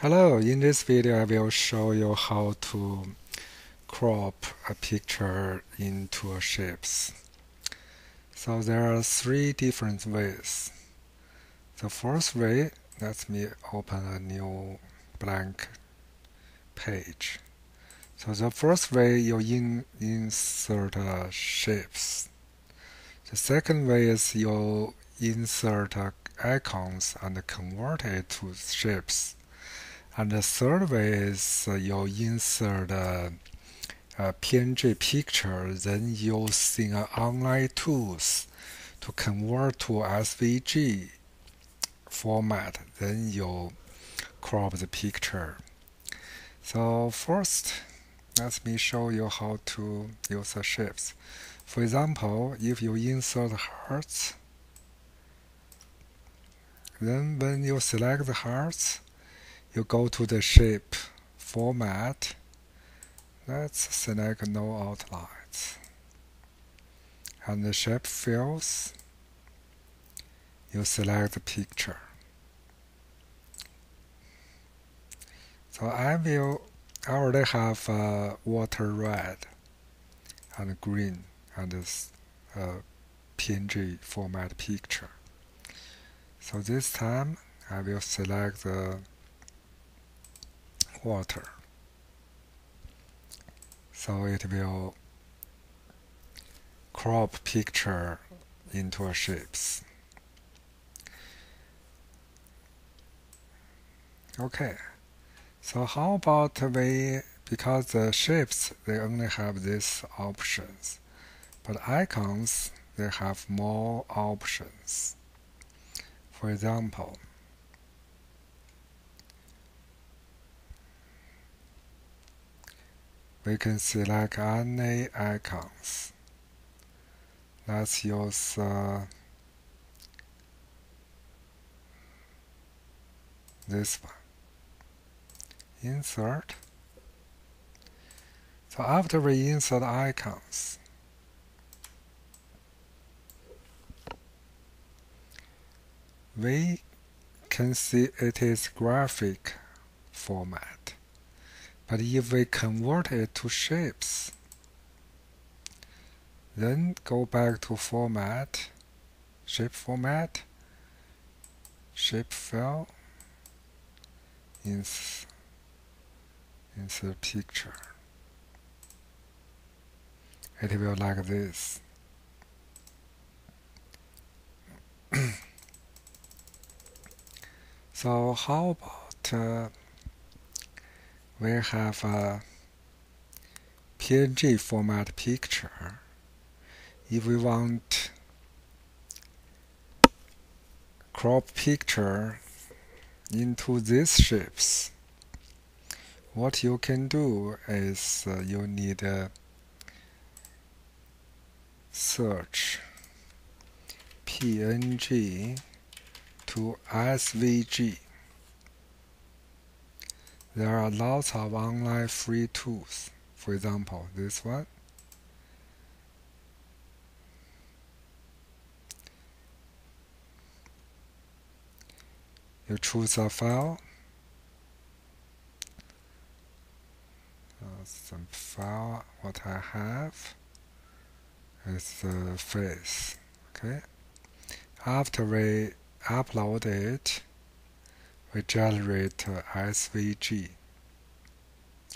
Hello, in this video I will show you how to crop a picture into shapes. So there are three different ways. The first way, let me open a new blank page. So the first way you insert shapes. The second way is you insert icons and convert it to shapes. And the third way is you insert a PNG picture, then using online tools to convert to SVG format, then you crop the picture. So first, let me show you how to use the shapes. For example, if you insert hearts, then when you select the hearts, you go to the shape format. Let's select no outlines. And the shape fills, you select the picture. So I already have water red and green and this PNG format picture. So this time I will select the water, so it will crop picture into a shapes. Okay, so how about because the shapes they only have these options, but icons they have more options. For example, we can select any icons. Let's use this one. Insert. So after we insert icons, we can see it is graphic format. But if we convert it to shapes, then go back to format, shape format, shape fill, insert picture. It will like this. So how about we have a PNG format picture. If we want crop picture into these shapes, what you can do is you need a search PNG to SVG. There are lots of online free tools. For example, this one. You choose a file. Some file, what I have is the face. Okay. After we upload it, we generate SVG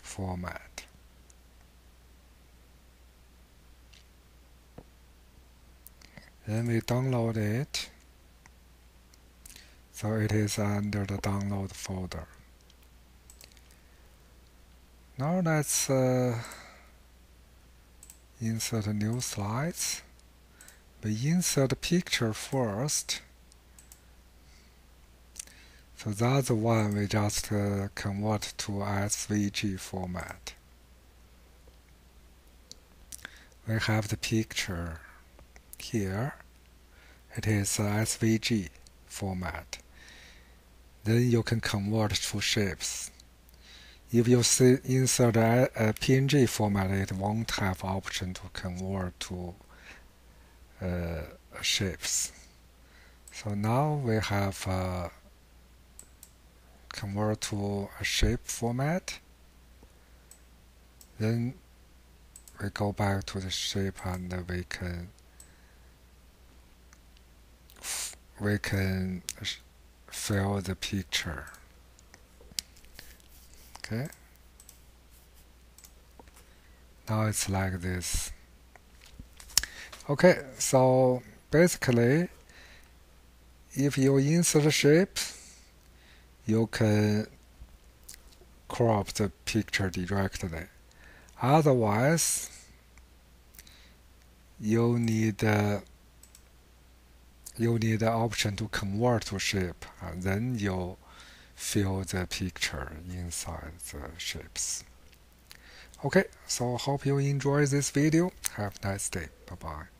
format. Then we download it, so it is under the download folder. Now let's insert new slides. We insert picture first. So that's the one we just convert to SVG format. We have the picture here. It is SVG format. Then you can convert to shapes. If you insert a PNG format, it won't have option to convert to shapes. So now we have convert to a shape format. Then we go back to the shape and we can fill the picture. Okay. Now it's like this. Okay, so basically if you insert a shape, you can crop the picture directly. Otherwise, you need the option to convert to shape, and then you fill the picture inside the shapes. Okay, so hope you enjoy this video. Have a nice day. Bye bye.